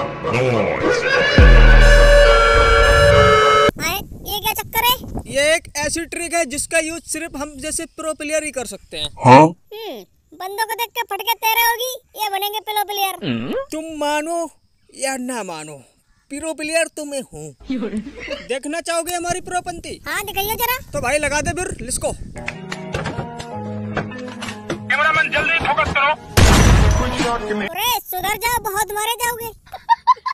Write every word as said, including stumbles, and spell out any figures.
ये क्या चक्कर है? ये एक ऐसी ट्रिक है जिसका यूज सिर्फ हम जैसे प्रो प्लेयर ही कर सकते हैं। हाँ? बंदों को देख के फटके तैरा होगी, ये बनेंगे प्रो प्लेयर। तुम मानो या ना मानो, प्रो प्लेयर तो मैं हूँ। देखना चाहोगे हमारी प्रोपंती? हाँ दिखाइए जरा। तो भाई लगा दे बिर, लिस्को। कैमरामैन जल्दी फोकस करो। अरे सुधर जाओ, बहुत मारे जाओगे।